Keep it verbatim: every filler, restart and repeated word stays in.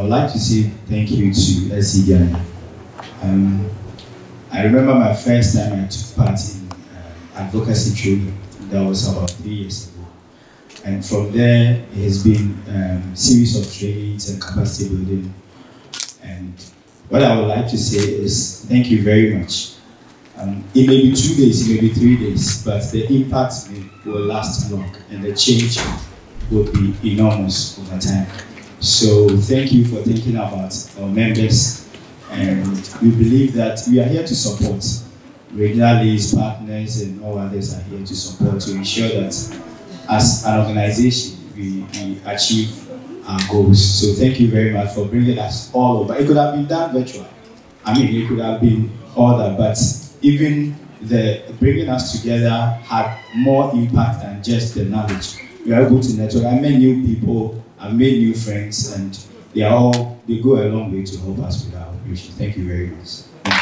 I would like to say thank you to S I G I. Um, I remember my first time I took part in uh, advocacy training. That was about three years ago. And from there, it has been um, a series of trainings and capacity building. And what I would like to say is thank you very much. Um, it may be two days, it may be three days, but the impact will last long and the change will be enormous over time. So thank you for thinking about our members, and we believe that we are here to support. Regional leads, partners, and all others are here to support to ensure that as an organization we, we achieve our goals. So thank you very much for bringing us all over. It could have been done virtually. I mean, it could have been all that, but even the bringing us together had more impact than just the knowledge. We are able to network. I met new people, I made new friends, and they are all, they go a long way to help us with our operation. Thank you very much.